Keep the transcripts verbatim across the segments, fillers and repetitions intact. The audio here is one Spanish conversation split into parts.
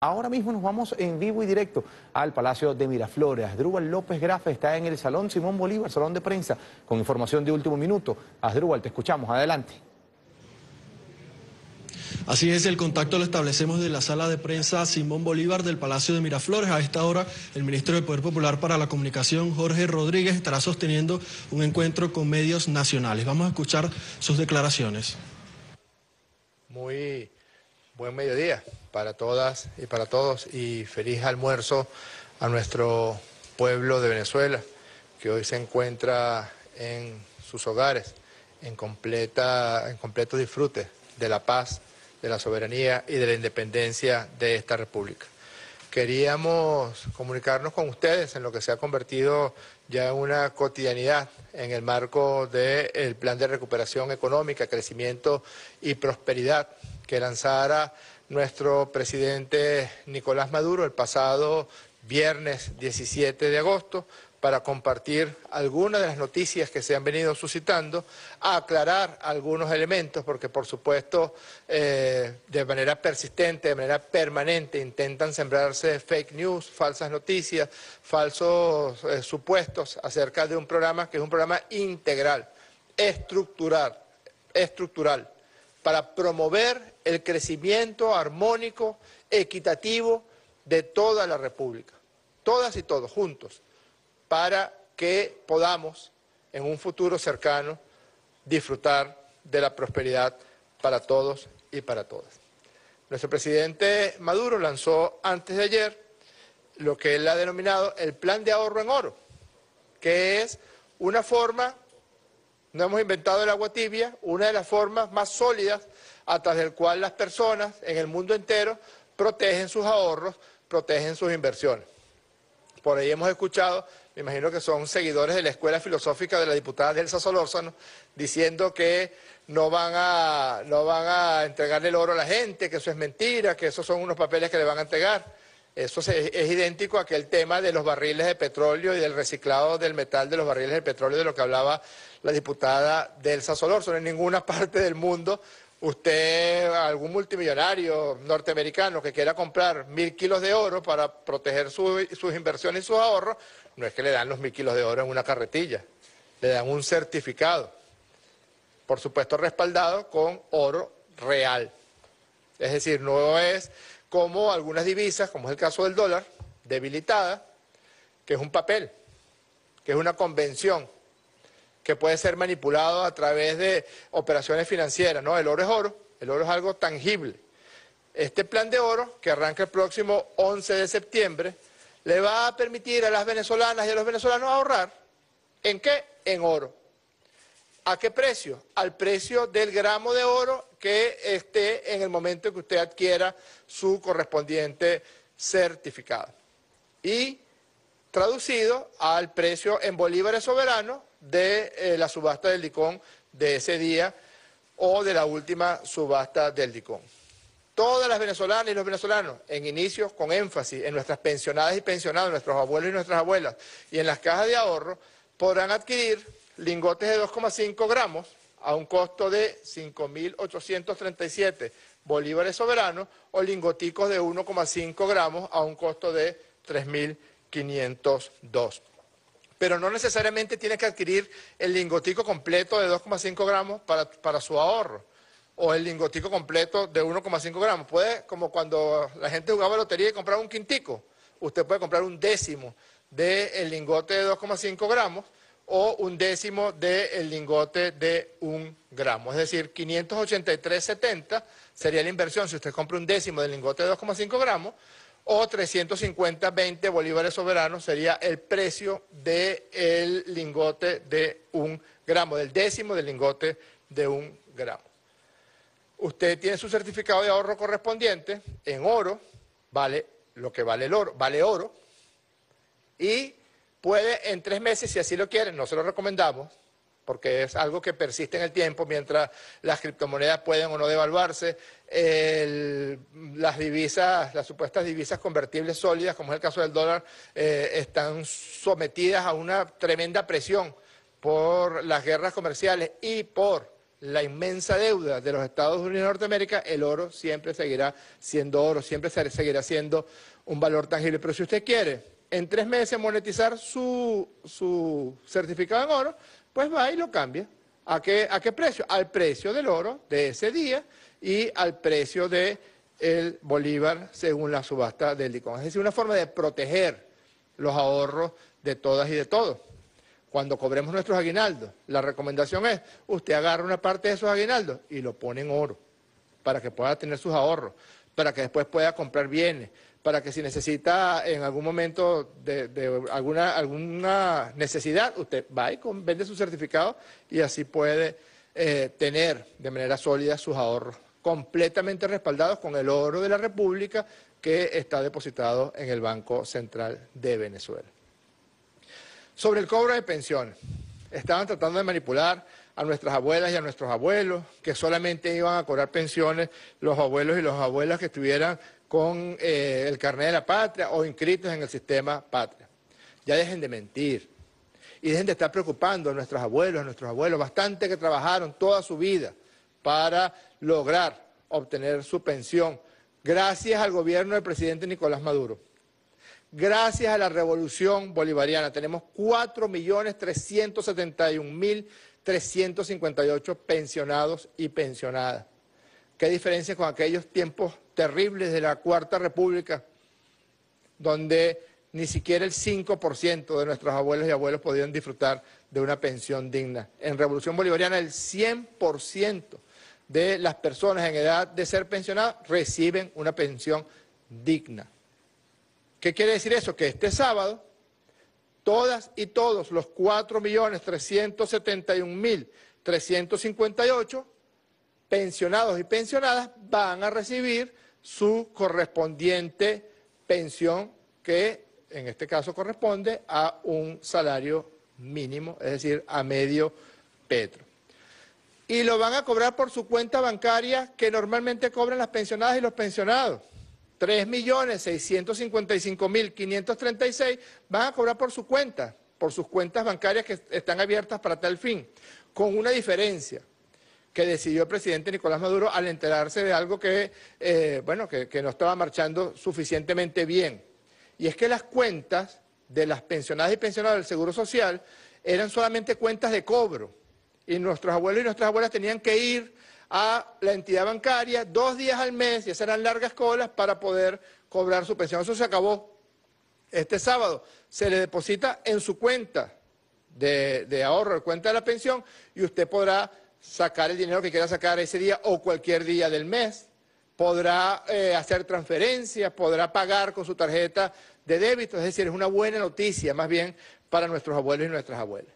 Ahora mismo nos vamos en vivo y directo al Palacio de Miraflores. Asdrúbal López Grafe está en el Salón Simón Bolívar, Salón de Prensa, con información de último minuto. Asdrúbal, te escuchamos. Adelante. Así es, el contacto lo establecemos de la sala de prensa Simón Bolívar del Palacio de Miraflores. A esta hora, el ministro del Poder Popular para la Comunicación, Jorge Rodríguez, estará sosteniendo un encuentro con medios nacionales. Vamos a escuchar sus declaraciones. Muy buen mediodía para todas y para todos y feliz almuerzo a nuestro pueblo de Venezuela, que hoy se encuentra en sus hogares en, completa, en completo disfrute de la paz, de la soberanía y de la independencia de esta república. Queríamos comunicarnos con ustedes en lo que se ha convertido ya en una cotidianidad en el marco del Plan de Recuperación Económica, Crecimiento y Prosperidad que lanzara nuestro presidente Nicolás Maduro el pasado viernes diecisiete de agosto para compartir algunas de las noticias que se han venido suscitando, a aclarar algunos elementos, porque por supuesto eh, de manera persistente, de manera permanente, intentan sembrarse fake news, falsas noticias, falsos eh, supuestos acerca de un programa que es un programa integral, estructural, estructural, para promover el crecimiento armónico, equitativo de toda la República, todas y todos juntos, para que podamos en un futuro cercano disfrutar de la prosperidad para todos y para todas. Nuestro presidente Maduro lanzó antes de ayer lo que él ha denominado el Plan de Ahorro en Oro, que es una forma, no hemos inventado el agua tibia, una de las formas más sólidas a través del cual las personas en el mundo entero protegen sus ahorros, protegen sus inversiones. Por ahí hemos escuchado, me imagino que son seguidores de la escuela filosófica de la diputada Elsa Solórzano, diciendo que no van a, no van a entregarle el oro a la gente, que eso es mentira, que esos son unos papeles que le van a entregar. Eso es, es idéntico a aquel tema de los barriles de petróleo y del reciclado del metal de los barriles de petróleo, de lo que hablaba la diputada Elsa Solórzano. En ninguna parte del mundo usted, algún multimillonario norteamericano que quiera comprar mil kilos de oro para proteger su, sus inversiones y sus ahorros, no es que le dan los mil kilos de oro en una carretilla, le dan un certificado, por supuesto respaldado con oro real. Es decir, no es como algunas divisas, como es el caso del dólar, debilitada, que es un papel, que es una convención, que puede ser manipulado a través de operaciones financieras, ¿no? El oro es oro, el oro es algo tangible. Este plan de oro, que arranca el próximo once de septiembre, le va a permitir a las venezolanas y a los venezolanos ahorrar. ¿En qué? En oro. ¿A qué precio? Al precio del gramo de oro que esté en el momento que usted adquiera su correspondiente certificado. Y traducido al precio en bolívares soberanos de eh, la subasta del licón de ese día o de la última subasta del licón. Todas las venezolanas y los venezolanos, en inicios con énfasis en nuestras pensionadas y pensionados, nuestros abuelos y nuestras abuelas, y en las cajas de ahorro, podrán adquirir lingotes de dos coma cinco gramos a un costo de cinco mil ochocientos treinta y siete bolívares soberanos o lingoticos de uno coma cinco gramos a un costo de tres mil quinientos dos. Pero no necesariamente tiene que adquirir el lingotico completo de dos coma cinco gramos para, para su ahorro, o el lingotico completo de uno coma cinco gramos. Puede, como cuando la gente jugaba lotería y compraba un quintico, usted puede comprar un décimo del lingote de dos coma cinco gramos o un décimo del lingote de un gramo. Es decir, quinientos ochenta y tres setenta sería la inversión si usted compra un décimo del lingote de dos coma cinco gramos, o trescientos cincuenta veinte bolívares soberanos sería el precio del lingote de un gramo, del décimo del lingote de un gramo. Usted tiene su certificado de ahorro correspondiente en oro, vale lo que vale el oro, vale oro, y puede en tres meses, si así lo quieren, no se lo recomendamos, porque es algo que persiste en el tiempo mientras las criptomonedas pueden o no devaluarse, el, las divisas, las supuestas divisas convertibles sólidas, como es el caso del dólar, eh, están sometidas a una tremenda presión por las guerras comerciales y por la inmensa deuda de los Estados Unidos de Norteamérica, el oro siempre seguirá siendo oro, siempre seguirá siendo un valor tangible. Pero si usted quiere en tres meses monetizar su, su certificado en oro, pues va y lo cambia. ¿A qué, a qué precio? Al precio del oro de ese día y al precio del bolívar según la subasta del licón. Es decir, una forma de proteger los ahorros de todas y de todos. Cuando cobremos nuestros aguinaldos, la recomendación es, usted agarra una parte de esos aguinaldos y lo pone en oro, para que pueda tener sus ahorros, para que después pueda comprar bienes, para que si necesita en algún momento de, de alguna, alguna necesidad, usted va y vende su certificado y así puede eh, tener de manera sólida sus ahorros, completamente respaldados con el oro de la República que está depositado en el Banco Central de Venezuela. Sobre el cobro de pensiones, estaban tratando de manipular a nuestras abuelas y a nuestros abuelos, que solamente iban a cobrar pensiones los abuelos y las abuelas que estuvieran con eh, el carnet de la patria o inscritos en el sistema patria. Ya dejen de mentir y dejen de estar preocupando a nuestros abuelos, a nuestros abuelos, bastante que trabajaron toda su vida para lograr obtener su pensión, gracias al gobierno del presidente Nicolás Maduro. Gracias a la revolución bolivariana tenemos cuatro millones trescientos setenta y un mil trescientos cincuenta y ocho pensionados y pensionadas. Qué diferencia con aquellos tiempos terribles de la Cuarta República, donde ni siquiera el cinco por ciento de nuestros abuelos y abuelos podían disfrutar de una pensión digna. En revolución bolivariana el cien por ciento de las personas en edad de ser pensionadas reciben una pensión digna. ¿Qué quiere decir eso? Que este sábado, todas y todos los cuatro millones trescientos setenta y un mil trescientos cincuenta y ocho pensionados y pensionadas van a recibir su correspondiente pensión, que en este caso corresponde a un salario mínimo, es decir, a medio petro. Y lo van a cobrar por su cuenta bancaria que normalmente cobran las pensionadas y los pensionados. tres millones seiscientos cincuenta y cinco mil quinientos treinta y seis van a cobrar por su cuenta, por sus cuentas bancarias que están abiertas para tal fin, con una diferencia que decidió el presidente Nicolás Maduro al enterarse de algo que, eh, bueno, que, que no estaba marchando suficientemente bien. Y es que las cuentas de las pensionadas y pensionados del Seguro Social eran solamente cuentas de cobro. Y nuestros abuelos y nuestras abuelas tenían que ir a la entidad bancaria dos días al mes, y esas eran largas colas para poder cobrar su pensión. Eso se acabó. Este sábado se le deposita en su cuenta de, de ahorro, de cuenta de la pensión, y usted podrá sacar el dinero que quiera sacar ese día o cualquier día del mes, podrá eh, hacer transferencias, podrá pagar con su tarjeta de débito. Es decir, es una buena noticia más bien para nuestros abuelos y nuestras abuelas.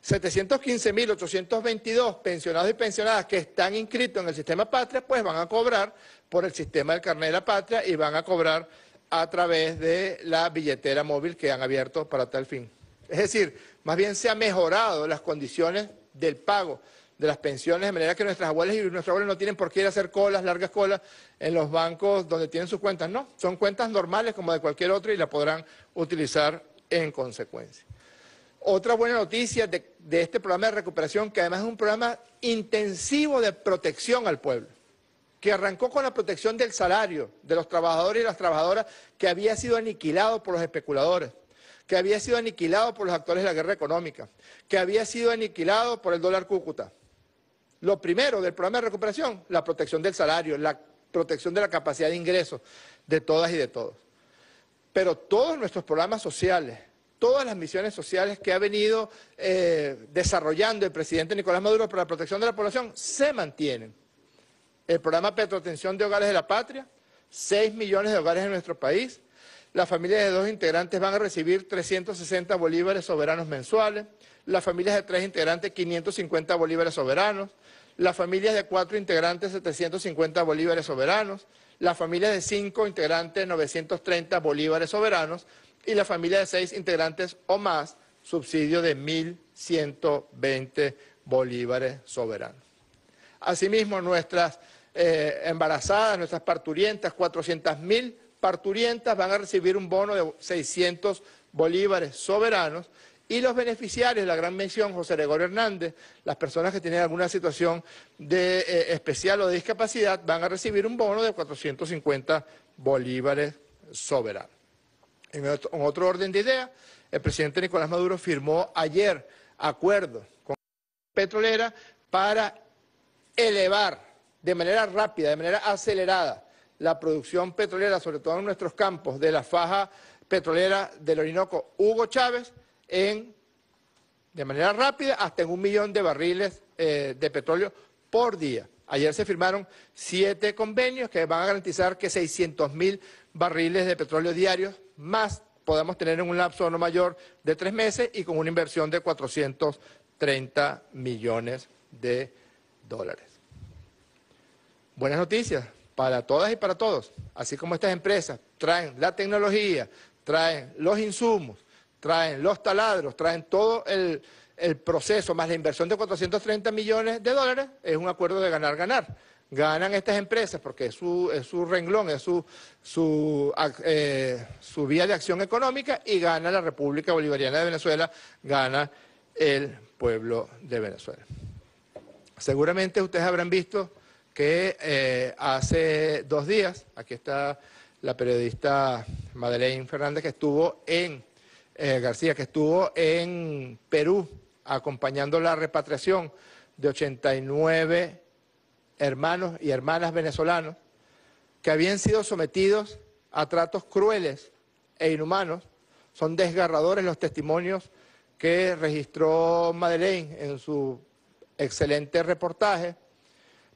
setecientos quince mil ochocientos veintidós pensionados y pensionadas que están inscritos en el sistema patria, pues van a cobrar por el sistema del carnet de la patria y van a cobrar a través de la billetera móvil que han abierto para tal fin. Es decir, más bien se han mejorado las condiciones del pago de las pensiones, de manera que nuestras abuelas y nuestros abuelos no tienen por qué ir a hacer colas, largas colas, en los bancos donde tienen sus cuentas. No, son cuentas normales como de cualquier otra y la podrán utilizar en consecuencia. Otra buena noticia de, de este programa de recuperación, que además es un programa intensivo de protección al pueblo, que arrancó con la protección del salario de los trabajadores y las trabajadoras, que había sido aniquilado por los especuladores, que había sido aniquilado por los actores de la guerra económica, que había sido aniquilado por el dólar Cúcuta. Lo primero del programa de recuperación, la protección del salario, la protección de la capacidad de ingresos de todas y de todos. Pero todos nuestros programas sociales, todas las misiones sociales que ha venido eh, desarrollando el presidente Nicolás Maduro para la protección de la población se mantienen. El programa Petroatención de Hogares de la Patria, seis millones de hogares en nuestro país. Las familias de dos integrantes van a recibir trescientos sesenta bolívares soberanos mensuales. Las familias de tres integrantes, quinientos cincuenta bolívares soberanos. Las familias de cuatro integrantes, setecientos cincuenta bolívares soberanos. Las familias de cinco integrantes, novecientos treinta bolívares soberanos. Y la familia de seis integrantes o más, subsidio de mil ciento veinte bolívares soberanos. Asimismo, nuestras eh, embarazadas, nuestras parturientas, cuatrocientas mil parturientas van a recibir un bono de seiscientos bolívares soberanos y los beneficiarios de la Gran Misión, José Gregorio Hernández, las personas que tienen alguna situación de, eh, especial o de discapacidad, van a recibir un bono de cuatrocientos cincuenta bolívares soberanos. En otro, en otro orden de ideas, el presidente Nicolás Maduro firmó ayer acuerdos con la petrolera para elevar de manera rápida, de manera acelerada, la producción petrolera, sobre todo en nuestros campos, de la faja petrolera del Orinoco Hugo Chávez, en, de manera rápida, hasta en un millón de barriles eh, de petróleo por día. Ayer se firmaron siete convenios que van a garantizar que seiscientos mil barriles de petróleo diarios más podamos tener en un lapso no mayor de tres meses y con una inversión de cuatrocientos treinta millones de dólares. Buenas noticias para todas y para todos, así como estas empresas traen la tecnología, traen los insumos, traen los taladros, traen todo el, el proceso, más la inversión de cuatrocientos treinta millones de dólares, es un acuerdo de ganar-ganar. Ganan estas empresas porque es su, es su renglón, es su, su, eh, su vía de acción económica y gana la República Bolivariana de Venezuela, gana el pueblo de Venezuela. Seguramente ustedes habrán visto que eh, hace dos días, aquí está la periodista Madalén Fernández que estuvo en eh, García, que estuvo en Perú acompañando la repatriación de ochenta y nueve hermanos y hermanas venezolanos que habían sido sometidos a tratos crueles e inhumanos. Son desgarradores los testimonios que registró Madalén en su excelente reportaje.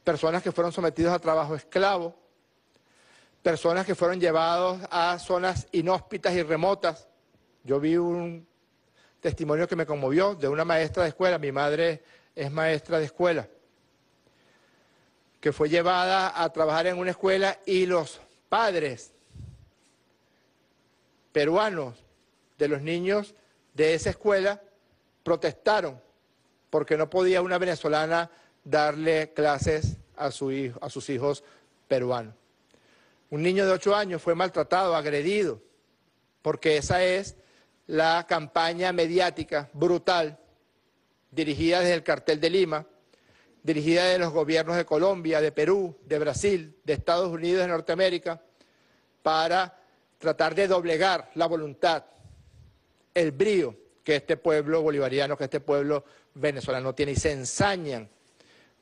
Personas que fueron sometidas a trabajo esclavo, personas que fueron llevados a zonas inhóspitas y remotas. Yo vi un testimonio que me conmovió de una maestra de escuela, mi madre es maestra de escuela, que fue llevada a trabajar en una escuela y los padres peruanos de los niños de esa escuela protestaron porque no podía una venezolana darle clases a, su hijo, a sus hijos peruanos. Un niño de ocho años fue maltratado, agredido, porque esa es la campaña mediática brutal dirigida desde el cartel de Lima, dirigida de los gobiernos de Colombia, de Perú, de Brasil, de Estados Unidos, de Norteamérica, para tratar de doblegar la voluntad, el brío que este pueblo bolivariano, que este pueblo venezolano tiene, y se ensañan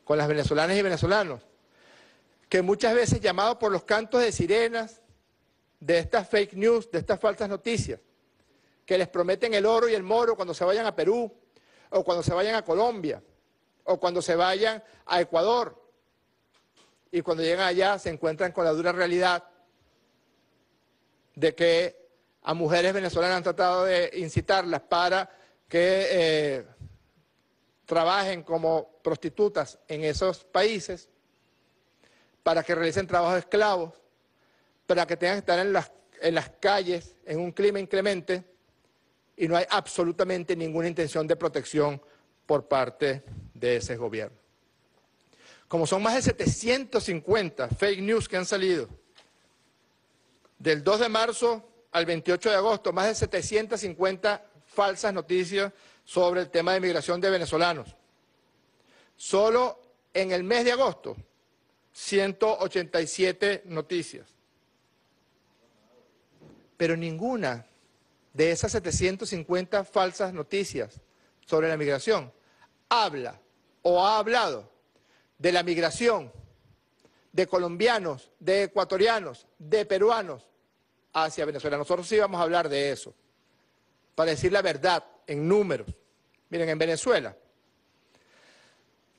con las venezolanas y venezolanos, que muchas veces llamados por los cantos de sirenas, de estas fake news, de estas falsas noticias, que les prometen el oro y el moro cuando se vayan a Perú, o cuando se vayan a Colombia, o cuando se vayan a Ecuador, y cuando llegan allá se encuentran con la dura realidad de que a mujeres venezolanas han tratado de incitarlas para que eh, trabajen como prostitutas en esos países, para que realicen trabajos esclavos, para que tengan que estar en las, en las calles en un clima inclemente, y no hay absolutamente ninguna intención de protección por parte de ese gobierno. Como son más de setecientos cincuenta fake news que han salido, del dos de marzo al veintiocho de agosto, más de setecientas cincuenta falsas noticias sobre el tema de migración de venezolanos. Solo en el mes de agosto, ciento ochenta y siete noticias. Pero ninguna de esas setecientas cincuenta falsas noticias sobre la migración habla o ha hablado de la migración de colombianos, de ecuatorianos, de peruanos hacia Venezuela. Nosotros sí vamos a hablar de eso, para decir la verdad en números. Miren, en Venezuela,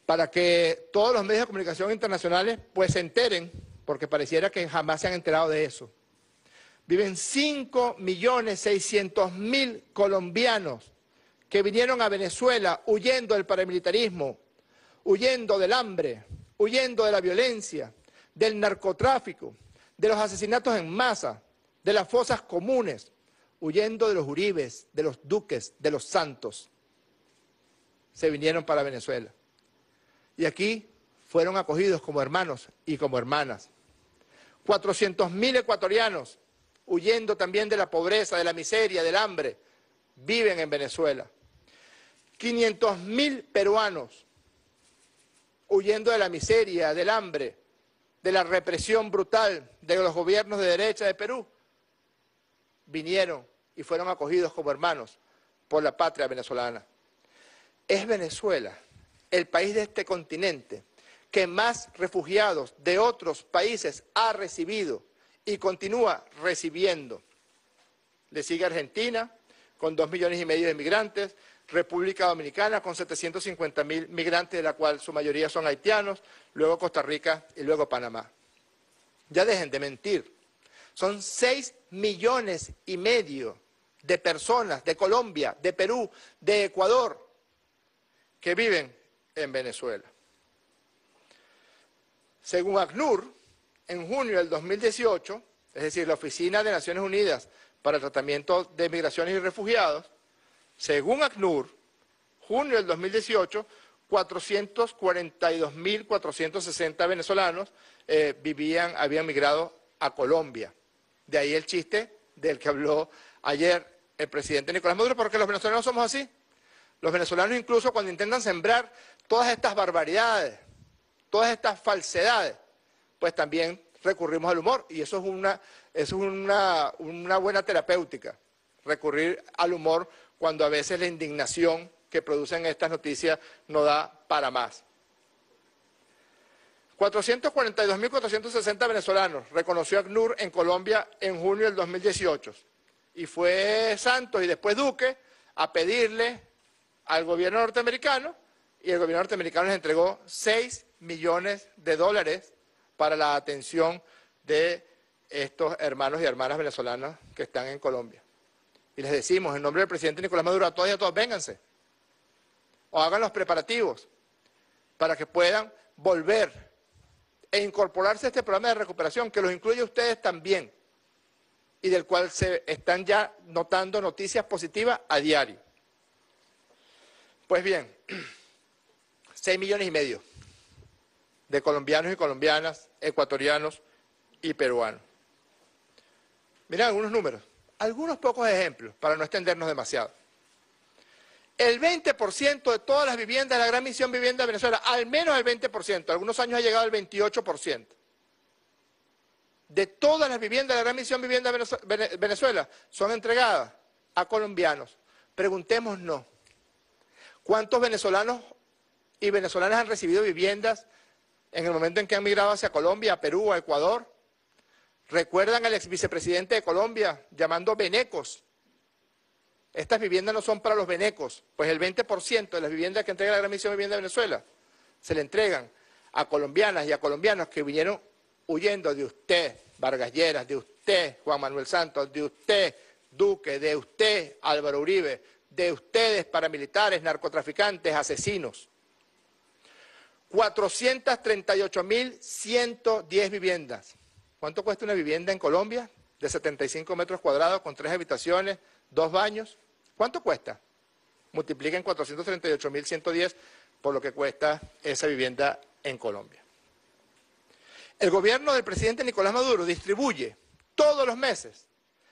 para que todos los medios de comunicación internacionales pues se enteren, porque pareciera que jamás se han enterado de eso, viven cinco millones seiscientos mil colombianos que vinieron a Venezuela huyendo del paramilitarismo, huyendo del hambre, huyendo de la violencia, del narcotráfico, de los asesinatos en masa, de las fosas comunes, huyendo de los Uribes, de los Duques, de los Santos. Se vinieron para Venezuela. Y aquí fueron acogidos como hermanos y como hermanas. cuatrocientos mil ecuatorianos, huyendo también de la pobreza, de la miseria, del hambre, viven en Venezuela. quinientos mil peruanos huyendo de la miseria, del hambre, de la represión brutal de los gobiernos de derecha de Perú, vinieron y fueron acogidos como hermanos por la patria venezolana. Es Venezuela el país de este continente que más refugiados de otros países ha recibido y continúa recibiendo. Le sigue Argentina, con dos millones y medio de migrantes, República Dominicana con setecientos cincuenta mil migrantes, de la cual su mayoría son haitianos, luego Costa Rica y luego Panamá. Ya dejen de mentir. Son seis millones y medio de personas de Colombia, de Perú, de Ecuador, que viven en Venezuela. Según ACNUR, en junio del dos mil dieciocho, es decir, la Oficina de Naciones Unidas para el Tratamiento de Migraciones y Refugiados, según ACNUR, junio del dos mil dieciocho, cuatrocientos cuarenta y dos mil cuatrocientos sesenta venezolanos eh, vivían, habían migrado a Colombia. De ahí el chiste del que habló ayer el presidente Nicolás Maduro, porque los venezolanos somos así. Los venezolanos, incluso cuando intentan sembrar todas estas barbaridades, todas estas falsedades, pues también recurrimos al humor, y eso es una, eso es una, una buena terapéutica, recurrir al humor cuando a veces la indignación que producen estas noticias no da para más. cuatrocientos cuarenta y dos mil cuatrocientos sesenta venezolanos reconoció ACNUR en Colombia en junio del dos mil dieciocho, y fue Santos y después Duque a pedirle al gobierno norteamericano, y el gobierno norteamericano les entregó seis millones de dólares para la atención de estos hermanos y hermanas venezolanas que están en Colombia. Y les decimos, en nombre del presidente Nicolás Maduro, a todos y a todos, vénganse, o hagan los preparativos para que puedan volver e incorporarse a este programa de recuperación, que los incluye a ustedes también, y del cual se están ya notando noticias positivas a diario. Pues bien, seis millones y medio de colombianos y colombianas, ecuatorianos y peruanos. Mirá algunos números, algunos pocos ejemplos, para no extendernos demasiado. El veinte por ciento de todas las viviendas de la Gran Misión Vivienda Venezuela, al menos el veinte por ciento, algunos años ha llegado al veintiocho por ciento. De todas las viviendas de la Gran Misión Vivienda Venezuela son entregadas a colombianos. Preguntémonos, ¿cuántos venezolanos y venezolanas han recibido viviendas en el momento en que han migrado hacia Colombia, a Perú, a Ecuador? ¿Recuerdan al ex vicepresidente de Colombia llamando venecos? Estas viviendas no son para los venecos, pues el veinte por ciento de las viviendas que entrega la Gran Misión de Vivienda de Venezuela se le entregan a colombianas y a colombianos que vinieron huyendo de usted, Vargas Lleras, de usted, Juan Manuel Santos, de usted, Duque, de usted, Álvaro Uribe, de ustedes, paramilitares, narcotraficantes, asesinos. cuatrocientos treinta y ocho mil ciento diez viviendas. ¿Cuánto cuesta una vivienda en Colombia de setenta y cinco metros cuadrados con tres habitaciones, dos baños? ¿Cuánto cuesta? Multipliquen cuatrocientos treinta y ocho mil ciento diez por lo que cuesta esa vivienda en Colombia. El gobierno del presidente Nicolás Maduro distribuye todos los meses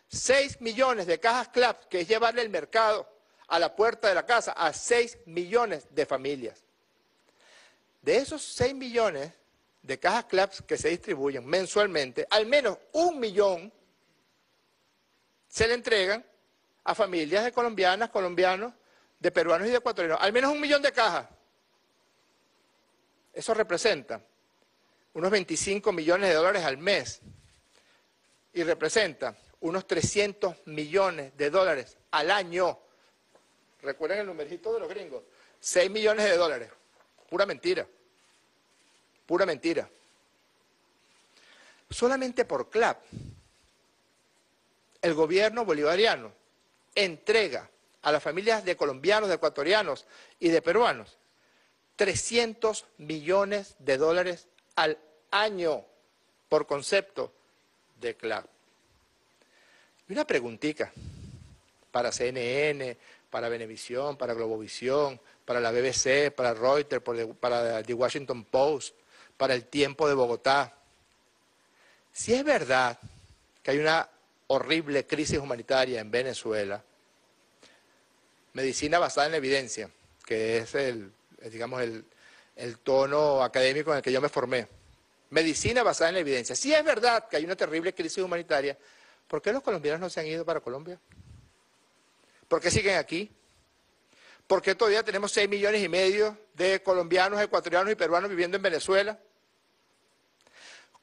seis millones de cajas CLAP, que es llevarle el mercado a la puerta de la casa a seis millones de familias. De esos seis millones de cajas CLAP que se distribuyen mensualmente, al menos un millón se le entregan a familias de colombianas, colombianos, de peruanos y de ecuatorianos. Al menos un millón de cajas. Eso representa unos veinticinco millones de dólares al mes y representa unos trescientos millones de dólares al año. Recuerden el numerito de los gringos, seis millones de dólares. Pura mentira, pura mentira. Solamente por CLAP, el gobierno bolivariano entrega a las familias de colombianos, de ecuatorianos y de peruanos trescientos millones de dólares al año por concepto de CLAP. Y una preguntita para C N N, para Venevisión, para Globovisión, para la B B C, para Reuters, para The Washington Post, para El Tiempo de Bogotá. Si es verdad que hay una horrible crisis humanitaria en Venezuela, medicina basada en la evidencia, que es el, digamos, el, el tono académico en el que yo me formé. Medicina basada en la evidencia. Si es verdad que hay una terrible crisis humanitaria, ¿por qué los colombianos no se han ido para Colombia? ¿Por qué siguen aquí? ¿Por qué todavía tenemos seis millones y medio de colombianos, ecuatorianos y peruanos viviendo en Venezuela?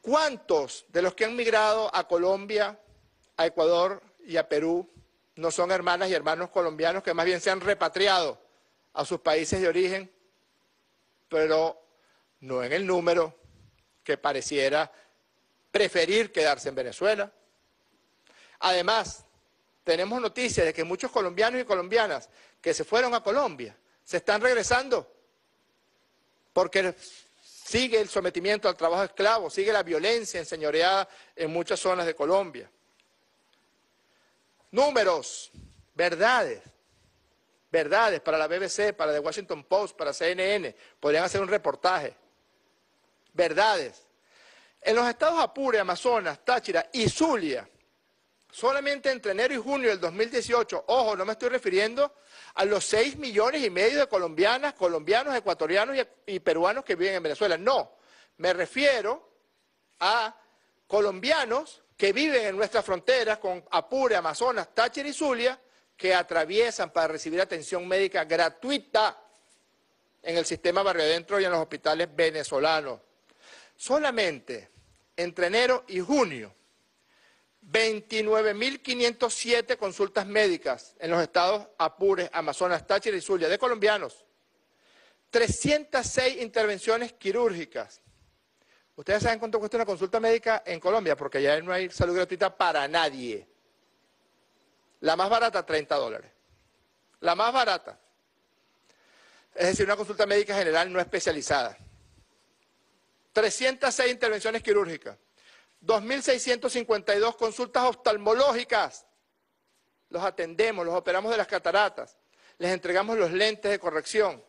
¿Cuántos de los que han migrado a Colombia, a Ecuador y a Perú no son hermanas y hermanos colombianos que más bien se han repatriado a sus países de origen, pero no en el número que pareciera preferir quedarse en Venezuela? Además, tenemos noticias de que muchos colombianos y colombianas que se fueron a Colombia se están regresando porque sigue el sometimiento al trabajo esclavo, sigue la violencia enseñoreada en muchas zonas de Colombia. Números, verdades, verdades para la B B C, para The Washington Post, para C N N, podrían hacer un reportaje. Verdades. En los estados Apure, Amazonas, Táchira y Zulia, solamente entre enero y junio del dos mil dieciocho, ojo, no me estoy refiriendo a los seis millones y medio de colombianas, colombianos, ecuatorianos y, y peruanos que viven en Venezuela. No, me refiero a colombianos que viven en nuestras fronteras con Apure, Amazonas, Táchira y Zulia, que atraviesan para recibir atención médica gratuita en el sistema Barrio Adentro y en los hospitales venezolanos. Solamente entre enero y junio, veintinueve mil quinientos siete consultas médicas en los estados Apure, Amazonas, Táchira y Zulia de colombianos, trescientas seis intervenciones quirúrgicas. Ustedes saben cuánto cuesta una consulta médica en Colombia, porque ya no hay salud gratuita para nadie. La más barata, treinta dólares. La más barata. Es decir, una consulta médica general no especializada. trescientas seis intervenciones quirúrgicas, dos mil seiscientas cincuenta y dos consultas oftalmológicas. Los atendemos, los operamos de las cataratas, les entregamos los lentes de corrección.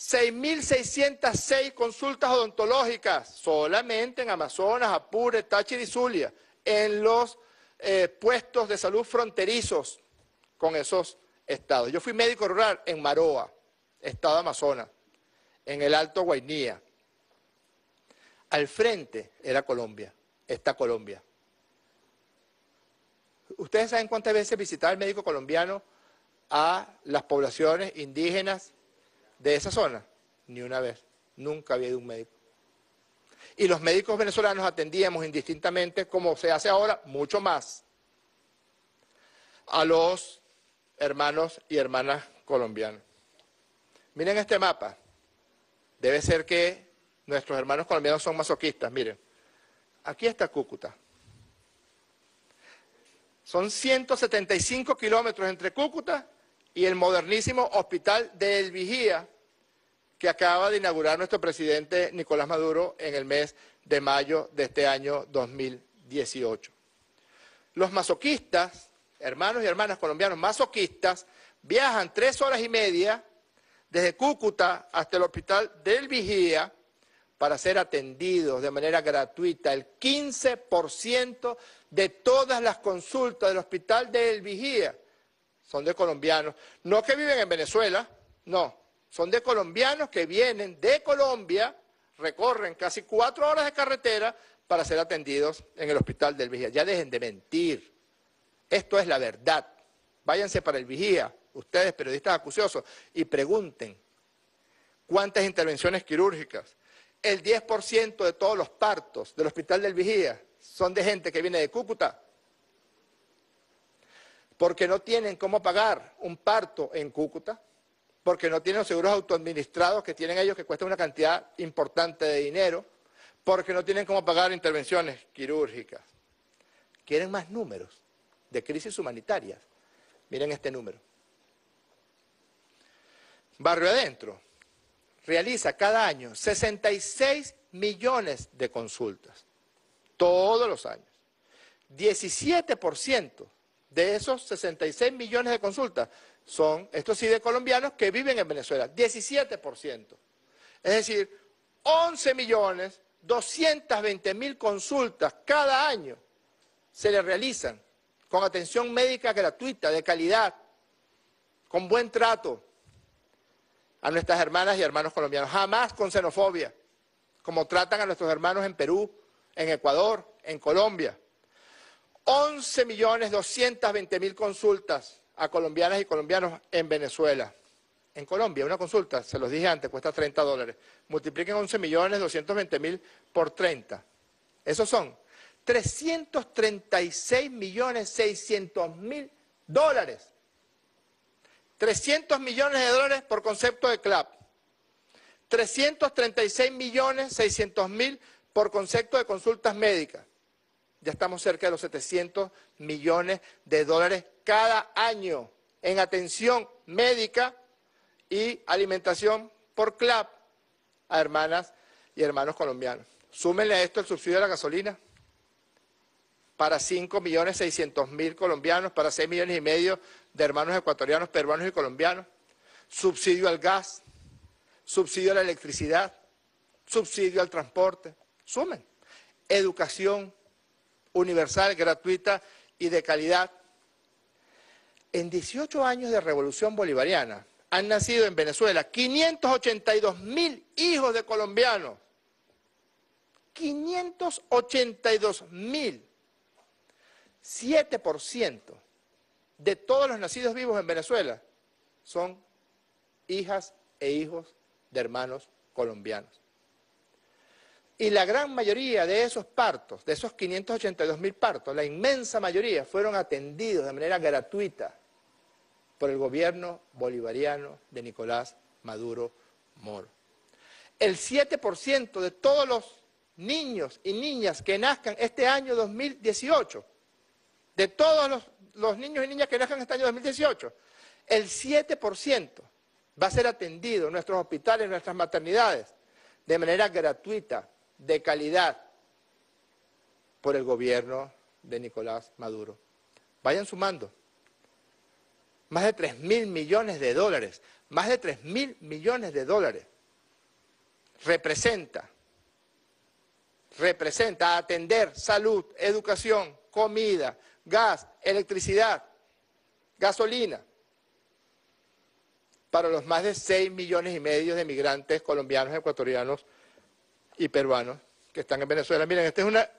seis mil seiscientas seis consultas odontológicas, solamente en Amazonas, Apure, Táchira y Zulia, en los eh, puestos de salud fronterizos con esos estados. Yo fui médico rural en Maroa, estado de Amazonas, en el Alto Guainía. Al frente era Colombia, está Colombia. ¿Ustedes saben cuántas veces visitaba el médico colombiano a las poblaciones indígenas de esa zona? Ni una vez, nunca había ido un médico. Y los médicos venezolanos atendíamos indistintamente, como se hace ahora, mucho más, a los hermanos y hermanas colombianos. Miren este mapa, debe ser que nuestros hermanos colombianos son masoquistas, miren. Aquí está Cúcuta. Son ciento setenta y cinco kilómetros entre Cúcuta y el modernísimo Hospital del Vigía, que acaba de inaugurar nuestro presidente Nicolás Maduro en el mes de mayo de este año dos mil dieciocho. Los masoquistas, hermanos y hermanas colombianos masoquistas, viajan tres horas y media desde Cúcuta hasta el Hospital del Vigía, para ser atendidos de manera gratuita. El quince por ciento de todas las consultas del Hospital del Vigía son de colombianos. No que viven en Venezuela, no. Son de colombianos que vienen de Colombia, recorren casi cuatro horas de carretera para ser atendidos en el Hospital del Vigía. Ya dejen de mentir. Esto es la verdad. Váyanse para el Vigía, ustedes periodistas acuciosos, y pregunten cuántas intervenciones quirúrgicas. El diez por ciento de todos los partos del Hospital del Vigía son de gente que viene de Cúcuta, porque no tienen cómo pagar un parto en Cúcuta, porque no tienen los seguros autoadministrados que tienen ellos, que cuesta una cantidad importante de dinero, porque no tienen cómo pagar intervenciones quirúrgicas. ¿Quieren más números de crisis humanitarias? Miren este número. Barrio Adentro realiza cada año sesenta y seis millones de consultas, todos los años. diecisiete por ciento de esos sesenta y seis millones de consultas son, estos sí, de colombianos que viven en Venezuela, diecisiete por ciento. Es decir, once millones doscientas veinte mil consultas cada año se le realizan con atención médica gratuita, de calidad, con buen trato, a nuestras hermanas y hermanos colombianos, jamás con xenofobia, como tratan a nuestros hermanos en Perú, en Ecuador, en Colombia. once millones doscientos veinte mil consultas a colombianas y colombianos en Venezuela. En Colombia, una consulta, se los dije antes, cuesta treinta dólares. Multipliquen once millones doscientos veinte mil por treinta. Esos son trescientos treinta y seis millones seiscientos mil dólares. trescientos millones de dólares por concepto de CLAP. trescientos treinta y seis millones seiscientos mil por concepto de consultas médicas. Ya estamos cerca de los setecientos millones de dólares cada año en atención médica y alimentación por CLAP a hermanas y hermanos colombianos. Súmenle a esto el subsidio de la gasolina para cinco millones seiscientos mil colombianos, para seis millones y medio de hermanos ecuatorianos, peruanos y colombianos. Subsidio al gas, subsidio a la electricidad, subsidio al transporte. Sumen. Educación universal, gratuita y de calidad. En dieciocho años de revolución bolivariana han nacido en Venezuela quinientos ochenta y dos mil hijos de colombianos. quinientos ochenta y dos mil. siete por ciento de todos los nacidos vivos en Venezuela son hijas e hijos de hermanos colombianos. Y la gran mayoría de esos partos, de esos quinientos ochenta y dos mil partos, la inmensa mayoría fueron atendidos de manera gratuita por el gobierno bolivariano de Nicolás Maduro Moro. El siete por ciento de todos los niños y niñas que nazcan este año dos mil dieciocho, de todos los, los niños y niñas que nazcan este año dos mil dieciocho, el siete por ciento va a ser atendido en nuestros hospitales, en nuestras maternidades, de manera gratuita, de calidad, por el gobierno de Nicolás Maduro. Vayan sumando. Más de tres mil millones de dólares, más de tres mil millones de dólares, representa, representa atender salud, educación, comida, gas, electricidad, gasolina, para los más de seis millones y medio de migrantes colombianos, ecuatorianos y peruanos que están en Venezuela. Miren, esta es una,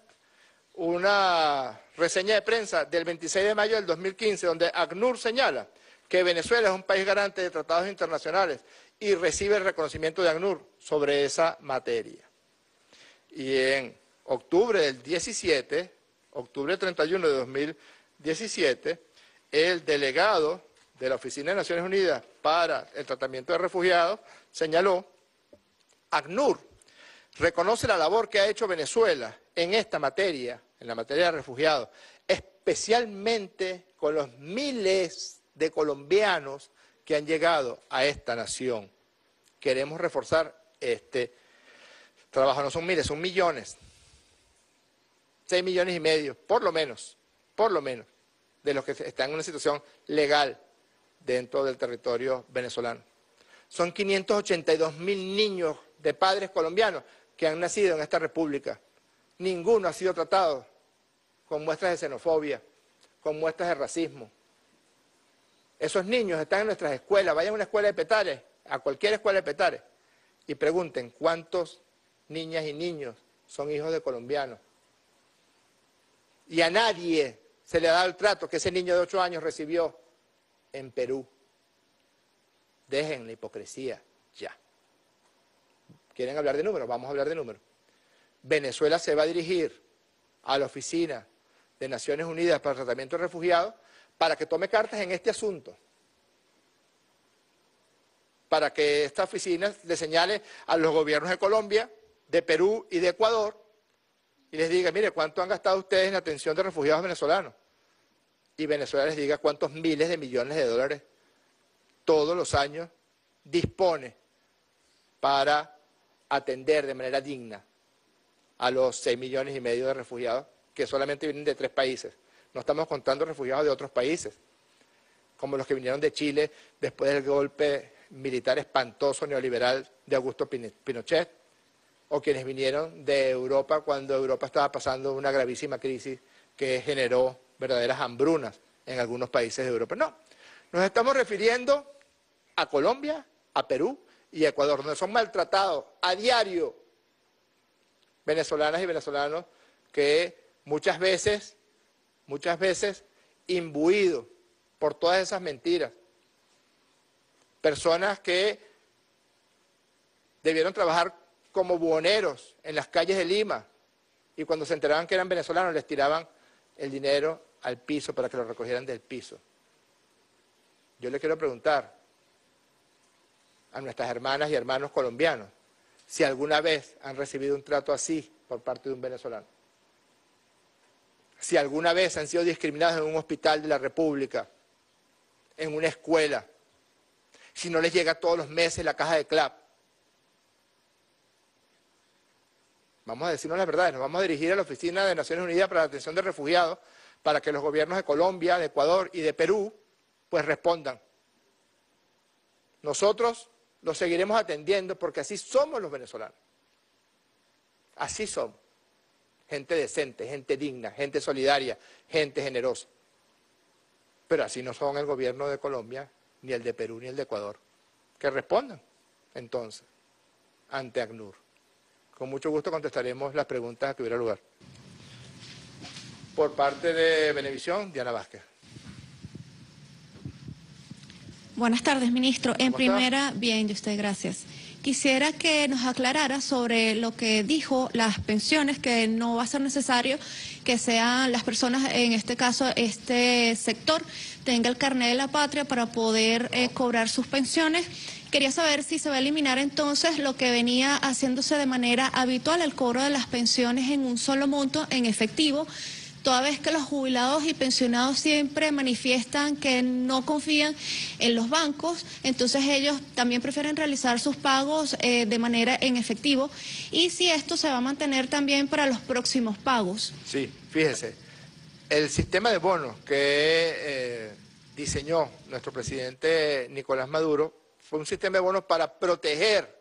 una reseña de prensa del veintiséis de mayo del dos mil quince, donde ACNUR señala que Venezuela es un país garante de tratados internacionales y recibe el reconocimiento de ACNUR sobre esa materia. Y en octubre del diecisiete, octubre treinta y uno de dos mil diecisiete, el delegado de la Oficina de Naciones Unidas para el Tratamiento de Refugiados señaló: ACNUR reconoce la labor que ha hecho Venezuela en esta materia, en la materia de refugiados, especialmente con los miles de colombianos que han llegado a esta nación. Queremos reforzar este trabajo. No son miles, son millones. Seis millones y medio, por lo menos, por lo menos, de los que están en una situación legal dentro del territorio venezolano. Son quinientos ochenta y dos mil niños de padres colombianos que han nacido en esta república. Ninguno ha sido tratado con muestras de xenofobia, con muestras de racismo. Esos niños están en nuestras escuelas. Vayan a una escuela de Petare, a cualquier escuela de Petare, y pregunten cuántos niñas y niños son hijos de colombianos. Y a nadie se le ha dado el trato que ese niño de ocho años recibió en Perú. Dejen la hipocresía ya. ¿Quieren hablar de números? Vamos a hablar de números. Venezuela se va a dirigir a la Oficina de Naciones Unidas para el Tratamiento de Refugiados para que tome cartas en este asunto, para que esta oficina le señale a los gobiernos de Colombia, de Perú y de Ecuador y les diga: mire, ¿cuánto han gastado ustedes en atención de refugiados venezolanos? Y Venezuela les diga cuántos miles de millones de dólares todos los años dispone para atender de manera digna a los seis millones y medio de refugiados que solamente vienen de tres países. No estamos contando refugiados de otros países, como los que vinieron de Chile después del golpe militar espantoso neoliberal de Augusto Pinochet, o quienes vinieron de Europa cuando Europa estaba pasando una gravísima crisis que generó verdaderas hambrunas en algunos países de Europa. No, nos estamos refiriendo a Colombia, a Perú y Ecuador, donde son maltratados a diario venezolanas y venezolanos que muchas veces, muchas veces imbuidos por todas esas mentiras. Personas que debieron trabajar como buhoneros en las calles de Lima y cuando se enteraban que eran venezolanos les tiraban el dinero al piso para que lo recogieran del piso. Yo le quiero preguntar a nuestras hermanas y hermanos colombianos si alguna vez han recibido un trato así por parte de un venezolano. Si alguna vez han sido discriminados en un hospital de la República, en una escuela, si no les llega todos los meses la caja de C L A P. Vamos a decirnos la verdad, nos vamos a dirigir a la Oficina de Naciones Unidas para la Atención de Refugiados para que los gobiernos de Colombia, de Ecuador y de Perú pues respondan. Nosotros los seguiremos atendiendo porque así somos los venezolanos. Así somos. Gente decente, gente digna, gente solidaria, gente generosa. Pero así no son el gobierno de Colombia, ni el de Perú, ni el de Ecuador. Que respondan, entonces, ante ACNUR. Con mucho gusto contestaremos las preguntas que hubiera lugar. Por parte de Venevisión, Diana Vázquez. Buenas tardes, ministro. En primera, ¿está? Bien, y usted, gracias. Quisiera que nos aclarara sobre lo que dijo las pensiones, que no va a ser necesario que sean las personas, en este caso, este sector, tenga el carnet de la patria para poder eh, cobrar sus pensiones. Quería saber si se va a eliminar entonces lo que venía haciéndose de manera habitual, el cobro de las pensiones en un solo monto en efectivo, toda vez que los jubilados y pensionados siempre manifiestan que no confían en los bancos, entonces ellos también prefieren realizar sus pagos eh, de manera en efectivo, y si esto se va a mantener también para los próximos pagos. Sí, fíjese, el sistema de bonos que eh, diseñó nuestro presidente Nicolás Maduro fue un sistema de bonos para proteger,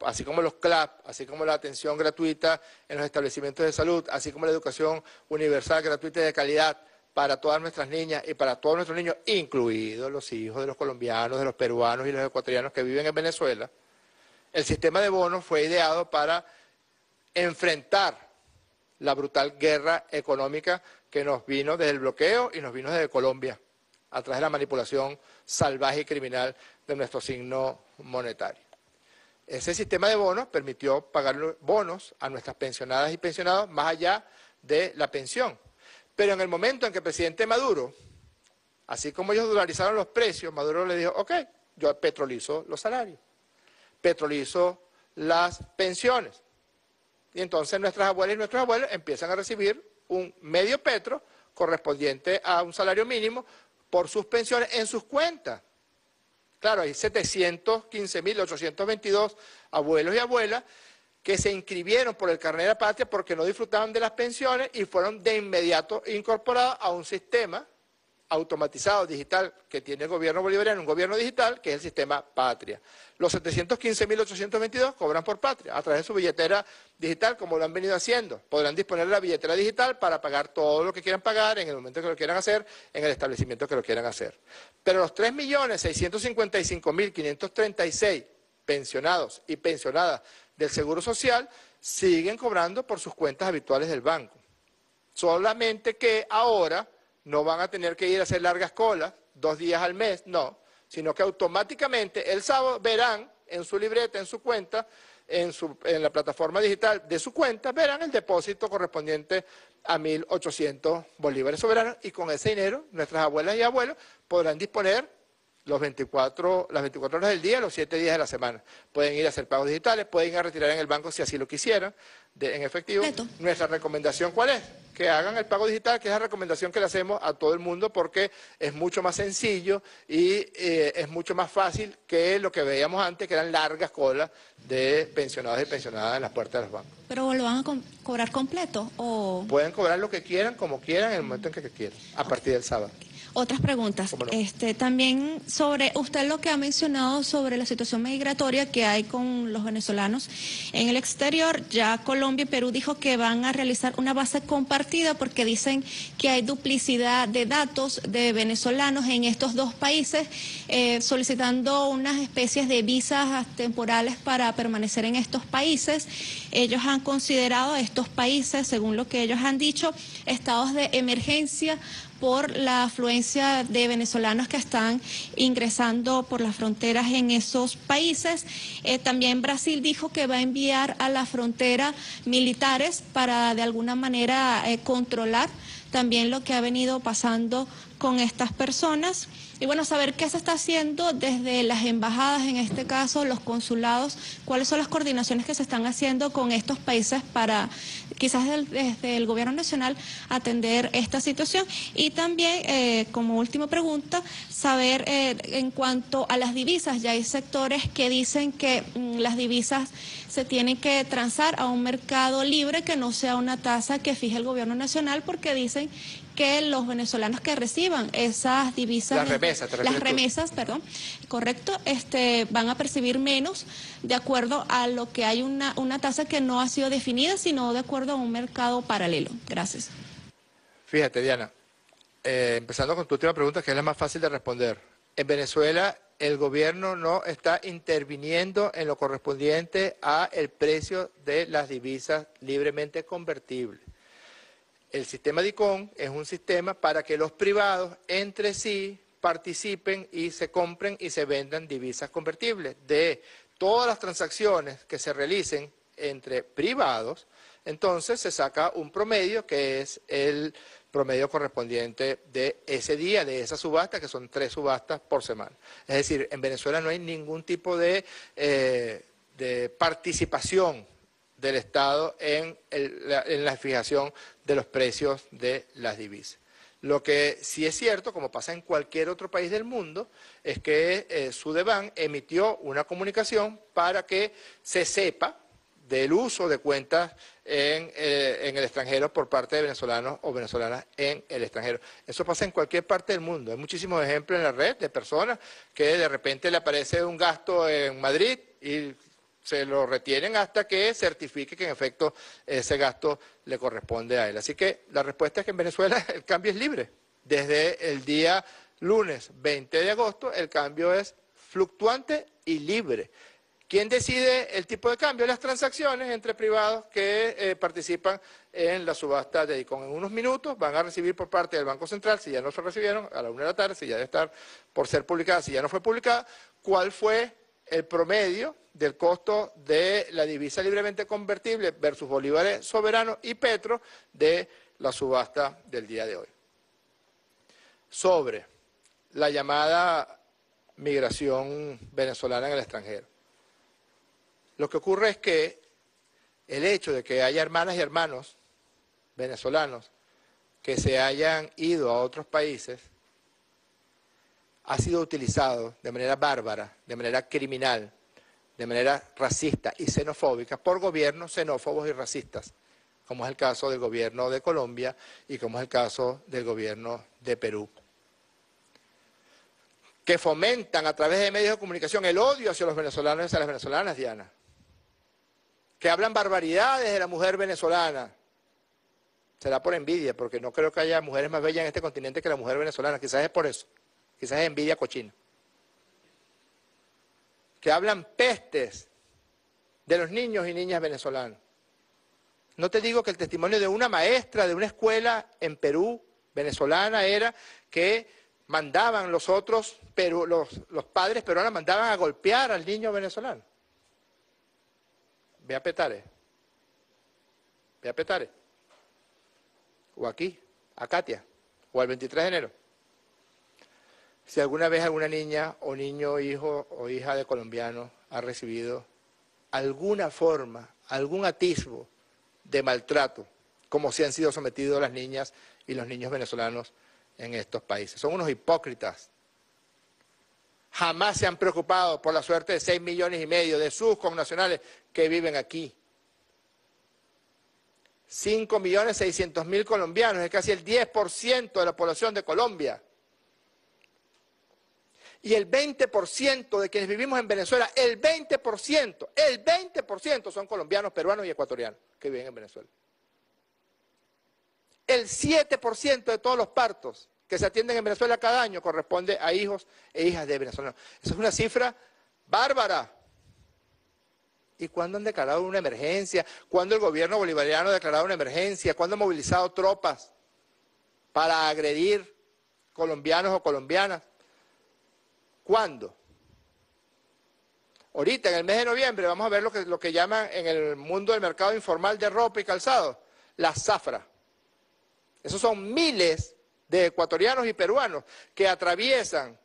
así como los C L A P, así como la atención gratuita en los establecimientos de salud, así como la educación universal, gratuita y de calidad para todas nuestras niñas y para todos nuestros niños, incluidos los hijos de los colombianos, de los peruanos y los ecuatorianos que viven en Venezuela. El sistema de bonos fue ideado para enfrentar la brutal guerra económica que nos vino desde el bloqueo y nos vino desde Colombia, a través de la manipulación salvaje y criminal de nuestro signo monetario. Ese sistema de bonos permitió pagar bonos a nuestras pensionadas y pensionados más allá de la pensión. Pero en el momento en que el presidente Maduro, así como ellos dolarizaron los precios, Maduro le dijo, ok, yo petrolizo los salarios, petrolizo las pensiones. Y entonces nuestras abuelas y nuestros abuelos empiezan a recibir un medio petro correspondiente a un salario mínimo por sus pensiones en sus cuentas. Claro, hay setecientos quince mil ochocientos veintidós abuelos y abuelas que se inscribieron por el carnet de la patria porque no disfrutaban de las pensiones y fueron de inmediato incorporados a un sistema automatizado, digital, que tiene el gobierno bolivariano, un gobierno digital, que es el sistema Patria. Los setecientos quince mil ochocientos veintidós cobran por Patria, a través de su billetera digital, como lo han venido haciendo. Podrán disponer de la billetera digital para pagar todo lo que quieran pagar, en el momento que lo quieran hacer, en el establecimiento que lo quieran hacer. Pero los tres millones seiscientos cincuenta y cinco mil quinientos treinta y seis pensionados y pensionadas del Seguro Social siguen cobrando por sus cuentas habituales del banco. Solamente que ahora no van a tener que ir a hacer largas colas, dos días al mes, no, sino que automáticamente el sábado verán en su libreta, en su cuenta, en, su, en la plataforma digital de su cuenta, verán el depósito correspondiente a mil ochocientos bolívares soberanos, y con ese dinero nuestras abuelas y abuelos podrán disponer los veinticuatro, las veinticuatro horas del día, los siete días de la semana. Pueden ir a hacer pagos digitales, pueden ir a retirar en el banco si así lo quisieran, de, en efectivo. Neto. Nuestra recomendación, ¿cuál es? Que hagan el pago digital, que es la recomendación que le hacemos a todo el mundo porque es mucho más sencillo y eh, es mucho más fácil que lo que veíamos antes, que eran largas colas de pensionados y pensionadas en las puertas de los bancos. ¿Pero lo van a co cobrar completo? O... Pueden cobrar lo que quieran, como quieran, en el momento en que quieran, a okay. partir del sábado. Otras preguntas. No? Este, también sobre usted lo que ha mencionado sobre la situación migratoria que hay con los venezolanos en el exterior. Ya Colombia y Perú dijo que van a realizar una base compartida porque dicen que hay duplicidad de datos de venezolanos en estos dos países, eh, solicitando unas especies de visas temporales para permanecer en estos países. Ellos han considerado estos países, según lo que ellos han dicho, estados de emergencia por la afluencia de venezolanos que están ingresando por las fronteras en esos países. Eh, también Brasil dijo que va a enviar a la frontera militares para de alguna manera eh, controlar también lo que ha venido pasando con estas personas. Y bueno, saber qué se está haciendo desde las embajadas, en este caso los consulados, cuáles son las coordinaciones que se están haciendo con estos países para quizás del, desde el gobierno nacional atender esta situación. Y también, eh, como última pregunta, saber eh, en cuanto a las divisas, ya hay sectores que dicen que mm, las divisas se tienen que transar a un mercado libre que no sea una tasa que fije el gobierno nacional, porque dicen que los venezolanos que reciban esas divisas, las remesas, te refieres las remesas, tú. perdón, correcto, este, van a percibir menos de acuerdo a lo que hay una, una tasa que no ha sido definida, sino de acuerdo a un mercado paralelo. Gracias. Fíjate, Diana, eh, empezando con tu última pregunta, que es la más fácil de responder. En Venezuela el gobierno no está interviniendo en lo correspondiente a el precio de las divisas libremente convertibles. El sistema licón es un sistema para que los privados entre sí participen y se compren y se vendan divisas convertibles. De todas las transacciones que se realicen entre privados, entonces se saca un promedio que es el promedio correspondiente de ese día, de esa subasta, que son tres subastas por semana. Es decir, en Venezuela no hay ningún tipo de, eh, de participación del Estado en, el, la, en la fijación de los precios de las divisas. Lo que sí es cierto, como pasa en cualquier otro país del mundo, es que eh, Sudeván emitió una comunicación para que se sepa del uso de cuentas en, eh, en el extranjero por parte de venezolanos o venezolanas en el extranjero. Eso pasa en cualquier parte del mundo. Hay muchísimos ejemplos en la red de personas que de repente le aparece un gasto en Madrid y se lo retienen hasta que certifique que en efecto ese gasto le corresponde a él. Así que la respuesta es que en Venezuela el cambio es libre. Desde el día lunes veinte de agosto el cambio es fluctuante y libre. ¿Quién decide el tipo de cambio? Las transacciones entre privados que eh, participan en la subasta de licón. En unos minutos van a recibir por parte del Banco Central, si ya no se recibieron, a la una de la tarde, si ya debe estar por ser publicada, si ya no fue publicada, cuál fue el promedio del costo de la divisa libremente convertible versus bolívares soberanos y petro de la subasta del día de hoy. Sobre la llamada migración venezolana en el extranjero. Lo que ocurre es que el hecho de que haya hermanas y hermanos venezolanos que se hayan ido a otros países ha sido utilizado de manera bárbara, de manera criminal, de manera racista y xenofóbica por gobiernos xenófobos y racistas, como es el caso del gobierno de Colombia y como es el caso del gobierno de Perú, que fomentan a través de medios de comunicación el odio hacia los venezolanos y hacia las venezolanas, Diana, que hablan barbaridades de la mujer venezolana. Será por envidia, porque no creo que haya mujeres más bellas en este continente que la mujer venezolana, quizás es por eso, quizás es envidia cochina. Que hablan pestes de los niños y niñas venezolanos. No te digo que el testimonio de una maestra de una escuela en Perú, venezolana, era que mandaban los otros, pero los, los padres peruanos mandaban a golpear al niño venezolano. Ve a Petare. Ve a Petare. O aquí, a Katia, o al veintitrés de enero. Si alguna vez alguna niña o niño, hijo o hija de colombiano ha recibido alguna forma, algún atisbo de maltrato, como si han sido sometidos las niñas y los niños venezolanos en estos países. Son unos hipócritas. Jamás se han preocupado por la suerte de seis millones y medio de sus connacionales que viven aquí. Cinco millones seiscientos mil colombianos, es casi el diez por ciento de la población de Colombia. y el veinte por ciento de quienes vivimos en Venezuela, el veinte por ciento, el veinte por ciento son colombianos, peruanos y ecuatorianos que viven en Venezuela. El siete por ciento de todos los partos que se atienden en Venezuela cada año corresponde a hijos e hijas de venezolanos. Esa es una cifra bárbara. ¿Y cuándo han declarado una emergencia? ¿Cuándo el gobierno bolivariano ha declarado una emergencia? ¿Cuándo ha movilizado tropas para agredir colombianos o colombianas? ¿Cuándo? Ahorita, en el mes de noviembre, vamos a ver lo que, lo que llaman en el mundo del mercado informal de ropa y calzado, la zafra. Esos son miles de ecuatorianos y peruanos que atraviesan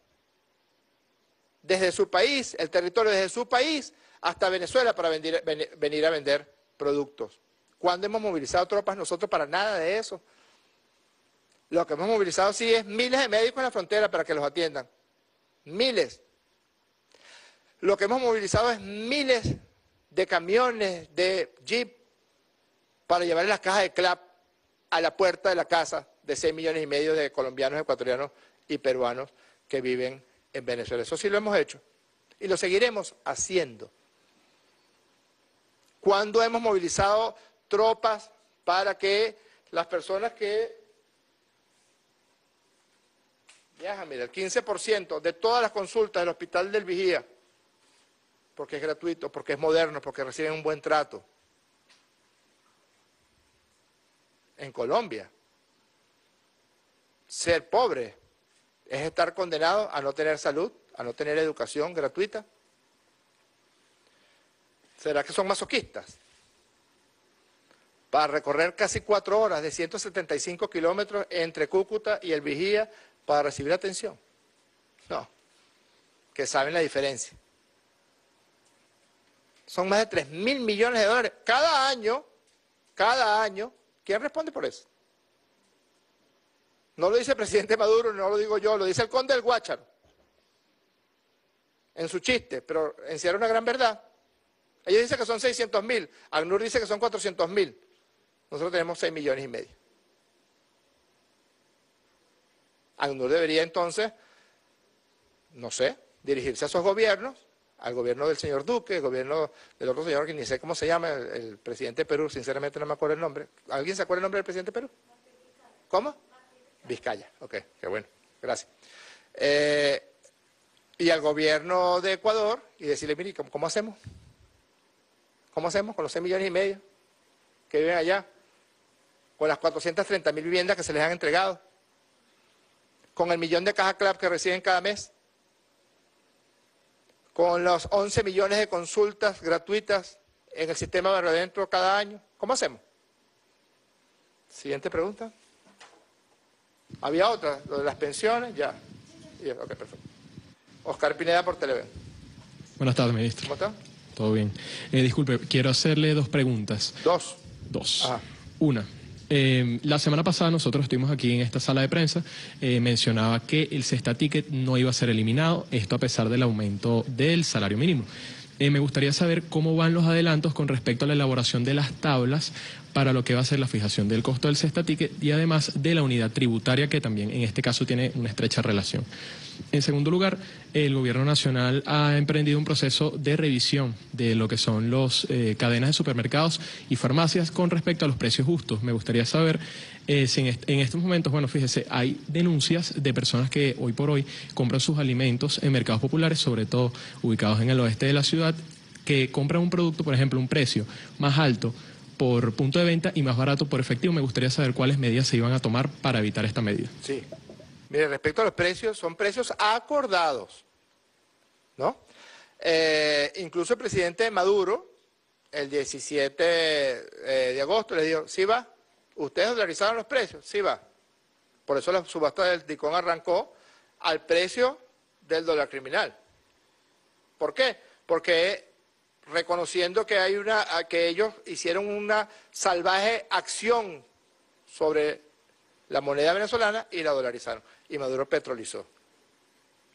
desde su país, el territorio desde su país, hasta Venezuela para venir, venir a vender productos. ¿Cuándo hemos movilizado tropas nosotros para nada de eso? Lo que hemos movilizado sí es miles de médicos en la frontera para que los atiendan. Miles. Lo que hemos movilizado es miles de camiones, de jeep, para llevar las cajas de C L A P a la puerta de la casa de seis millones y medio de colombianos, ecuatorianos y peruanos que viven en Venezuela. Eso sí lo hemos hecho y lo seguiremos haciendo. ¿Cuándo hemos movilizado tropas para que las personas que viajan? Mira, el quince por ciento de todas las consultas del Hospital del Vigía, porque es gratuito, porque es moderno, porque reciben un buen trato. En Colombia, ser pobre es estar condenado a no tener salud, a no tener educación gratuita. ¿Será que son masoquistas? Para recorrer casi cuatro horas de ciento setenta y cinco kilómetros entre Cúcuta y el Vigía para recibir atención. No, que saben la diferencia. Son más de tres mil millones de dólares cada año, cada año. ¿Quién responde por eso? No lo dice el presidente Maduro, no lo digo yo, lo dice el conde del Guácharo. En su chiste, pero encierra una gran verdad. Ellos dicen que son seiscientos mil, ACNUR dice que son cuatrocientos mil. Nosotros tenemos seis millones y medio. ACNUR debería entonces, no sé, dirigirse a esos gobiernos, al gobierno del señor Duque, al gobierno del otro señor que ni sé cómo se llama, el, el presidente de Perú, sinceramente no me acuerdo el nombre. ¿Alguien se acuerda el nombre del presidente de Perú? ¿Cómo? Vizcaya, ok, qué bueno, gracias. Eh, y al gobierno de Ecuador y decirle, mire, ¿cómo, cómo hacemos? ¿Cómo hacemos con los seis millones y medio que viven allá? Con las cuatrocientas treinta mil viviendas que se les han entregado. Con el millón de cajas C L A P que reciben cada mes. Con los once millones de consultas gratuitas en el sistema Barrio Adentro cada año. ¿Cómo hacemos? Siguiente pregunta. Había otra, lo de las pensiones, ya. ya ok, perfecto. Oscar Pineda por Televen. Buenas tardes, ministro. ¿Cómo está? Todo bien. Eh, disculpe, quiero hacerle dos preguntas. ¿Dos? Dos. Ajá. Una. Eh, la semana pasada nosotros estuvimos aquí en esta sala de prensa, eh, mencionaba que el cesta ticket no iba a ser eliminado, esto a pesar del aumento del salario mínimo. Eh, me gustaría saber cómo van los adelantos con respecto a la elaboración de las tablas para lo que va a ser la fijación del costo del cesta ticket y además de la unidad tributaria que también en este caso tiene una estrecha relación. En segundo lugar, el Gobierno Nacional ha emprendido un proceso de revisión de lo que son las eh, cadenas de supermercados y farmacias con respecto a los precios justos. Me gustaría saber eh, si en, est en estos momentos, bueno, fíjese, hay denuncias de personas que hoy por hoy compran sus alimentos en mercados populares, sobre todo ubicados en el oeste de la ciudad, que compran un producto, por ejemplo, un precio más alto por punto de venta y más barato por efectivo. Me gustaría saber cuáles medidas se iban a tomar para evitar esta medida. Sí. Mire, respecto a los precios, son precios acordados, ¿no? Eh, incluso el presidente Maduro, el diecisiete de agosto, le dijo, sí va, ustedes dolarizaron los precios, sí va. Por eso la subasta del licón arrancó al precio del dólar criminal. ¿Por qué? Porque reconociendo que, hay una, que ellos hicieron una salvaje acción sobre la moneda venezolana y la dolarizaron. Y Maduro petrolizó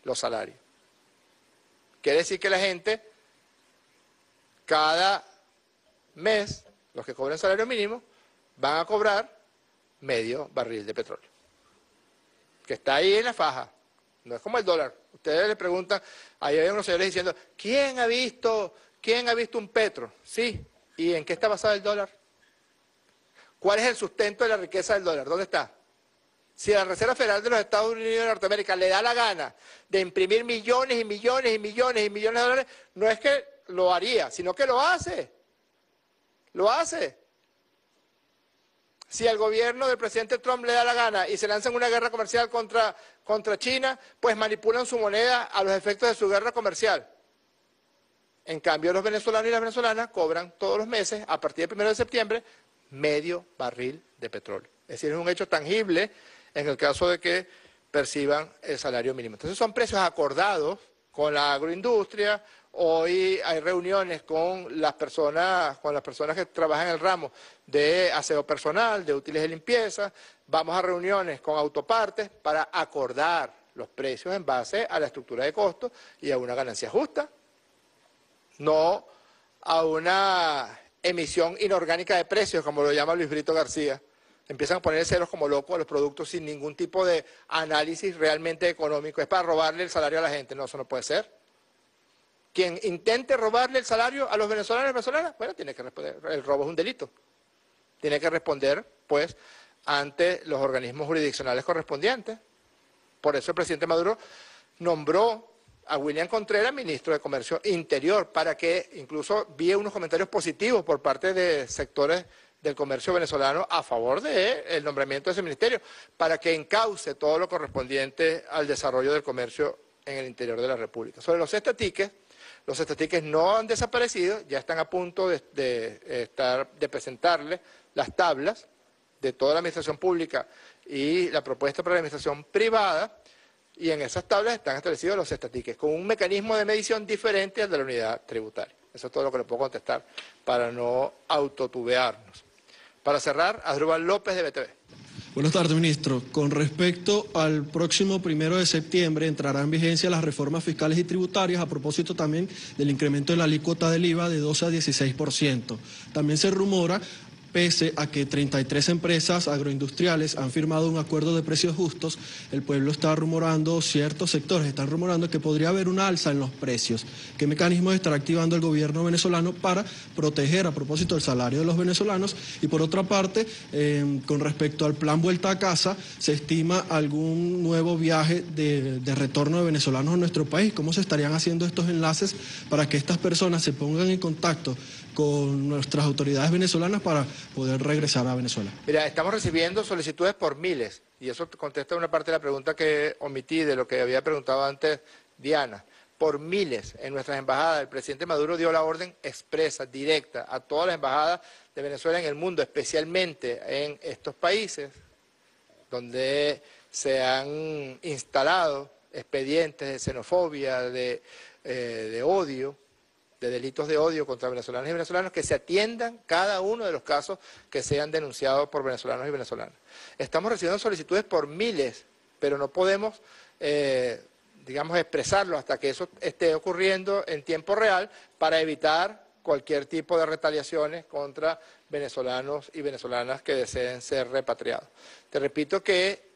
los salarios. Quiere decir que la gente, cada mes, los que cobran salario mínimo, van a cobrar medio barril de petróleo. Que está ahí en la faja. No es como el dólar. Ustedes le preguntan, ahí hay unos señores diciendo, ¿quién ha visto, quién ha visto un petro? Sí. ¿Y en qué está basado el dólar? ¿Cuál es el sustento de la riqueza del dólar? ¿Dónde está? Si la Reserva Federal de los Estados Unidos de Norteamérica le da la gana de imprimir millones y millones y millones y millones de dólares, no es que lo haría, sino que lo hace. Lo hace. Si al gobierno del presidente Trump le da la gana y se lanzan una guerra comercial contra, contra China, pues manipulan su moneda a los efectos de su guerra comercial. En cambio, los venezolanos y las venezolanas cobran todos los meses, a partir del primero de septiembre, medio barril de petróleo. Es decir, es un hecho tangible en el caso de que perciban el salario mínimo. Entonces son precios acordados con la agroindustria. Hoy hay reuniones con las personas, con las personas que trabajan en el ramo de aseo personal, de útiles de limpieza. Vamos a reuniones con autopartes para acordar los precios en base a la estructura de costos y a una ganancia justa, no a una emisión inorgánica de precios, como lo llama Luis Brito García. Empiezan a poner ceros como locos a los productos sin ningún tipo de análisis realmente económico. Es para robarle el salario a la gente. No, eso no puede ser. Quien intente robarle el salario a los venezolanos y venezolanas, bueno, tiene que responder. El robo es un delito. Tiene que responder, pues, ante los organismos jurisdiccionales correspondientes. Por eso el presidente Maduro nombró a William Contreras, ministro de Comercio Interior, para que incluso vi unos comentarios positivos por parte de sectores del comercio venezolano a favor del nombramiento de ese ministerio, para que encauce todo lo correspondiente al desarrollo del comercio en el interior de la República. Sobre los estatiques, los estatiques no han desaparecido, ya están a punto de, de, estar, de presentarle las tablas de toda la administración pública y la propuesta para la administración privada, y en esas tablas están establecidos los estatiques, con un mecanismo de medición diferente al de la unidad tributaria. Eso es todo lo que le puedo contestar para no autotubearnos. Para cerrar, Asdrúbal López de B T V. Buenas tardes, ministro. Con respecto al próximo primero de septiembre, entrarán en vigencia las reformas fiscales y tributarias a propósito también del incremento de la alícuota del I V A de doce a dieciséis por ciento. También se rumora, pese a que treinta y tres empresas agroindustriales han firmado un acuerdo de precios justos, el pueblo está rumorando, ciertos sectores están rumorando que podría haber una alza en los precios. ¿Qué mecanismos estará activando el gobierno venezolano para proteger a propósito del salario de los venezolanos? Y por otra parte, eh, con respecto al plan Vuelta a Casa, ¿se estima algún nuevo viaje de, de retorno de venezolanos a nuestro país? ¿Cómo se estarían haciendo estos enlaces para que estas personas se pongan en contacto con nuestras autoridades venezolanas para poder regresar a Venezuela? Mira, estamos recibiendo solicitudes por miles, y eso contesta una parte de la pregunta que omití de lo que había preguntado antes Diana. Por miles en nuestras embajadas, el presidente Maduro dio la orden expresa, directa, a todas las embajadas de Venezuela en el mundo, especialmente en estos países donde se han instalado expedientes de xenofobia, de, eh, de odio, de delitos de odio contra venezolanos y venezolanos, que se atiendan cada uno de los casos que sean denunciados por venezolanos y venezolanas. Estamos recibiendo solicitudes por miles, pero no podemos, eh, digamos, expresarlo hasta que eso esté ocurriendo en tiempo real para evitar cualquier tipo de retaliaciones contra venezolanos y venezolanas que deseen ser repatriados. Te repito que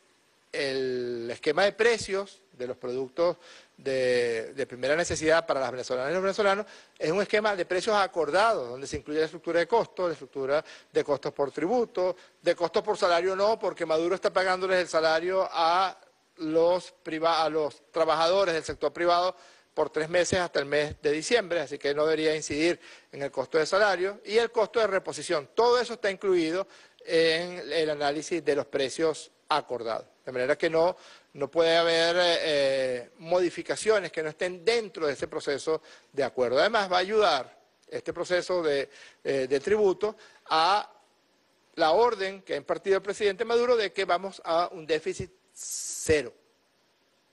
el esquema de precios de los productos de, de primera necesidad para las venezolanas y los venezolanos es un esquema de precios acordados, donde se incluye la estructura de costos, la estructura de costos por tributo, de costos por salario no, porque Maduro está pagándoles el salario a los, priva, a los trabajadores del sector privado por tres meses hasta el mes de diciembre, así que no debería incidir en el costo de salario, y el costo de reposición. Todo eso está incluido en el análisis de los precios acordados. De manera que no, no puede haber eh, modificaciones que no estén dentro de ese proceso de acuerdo. Además, va a ayudar este proceso de, eh, de tributo a la orden que ha impartido el presidente Maduro de que vamos a un déficit cero.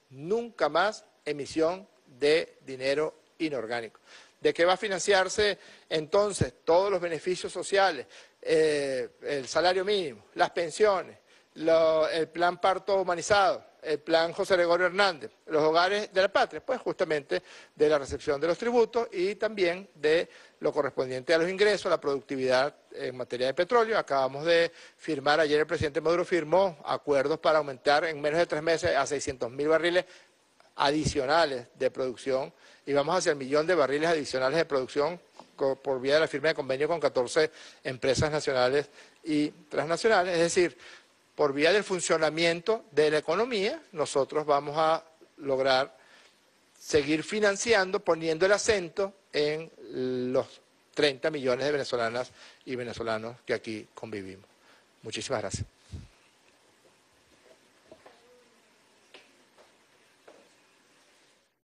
Nunca más emisión de dinero inorgánico. ¿De qué va a financiarse entonces todos los beneficios sociales, eh, el salario mínimo, las pensiones, Lo, el plan parto humanizado, el plan José Gregorio Hernández, los hogares de la patria? Pues justamente de la recepción de los tributos y también de lo correspondiente a los ingresos, la productividad en materia de petróleo. Acabamos de firmar, ayer el presidente Maduro firmó acuerdos para aumentar en menos de tres meses a seiscientos mil barriles adicionales de producción y vamos hacia el millón de barriles adicionales de producción por vía de la firma de convenio con catorce empresas nacionales y transnacionales. Es decir, por vía del funcionamiento de la economía, nosotros vamos a lograr seguir financiando, poniendo el acento en los treinta millones de venezolanas y venezolanos que aquí convivimos. Muchísimas gracias.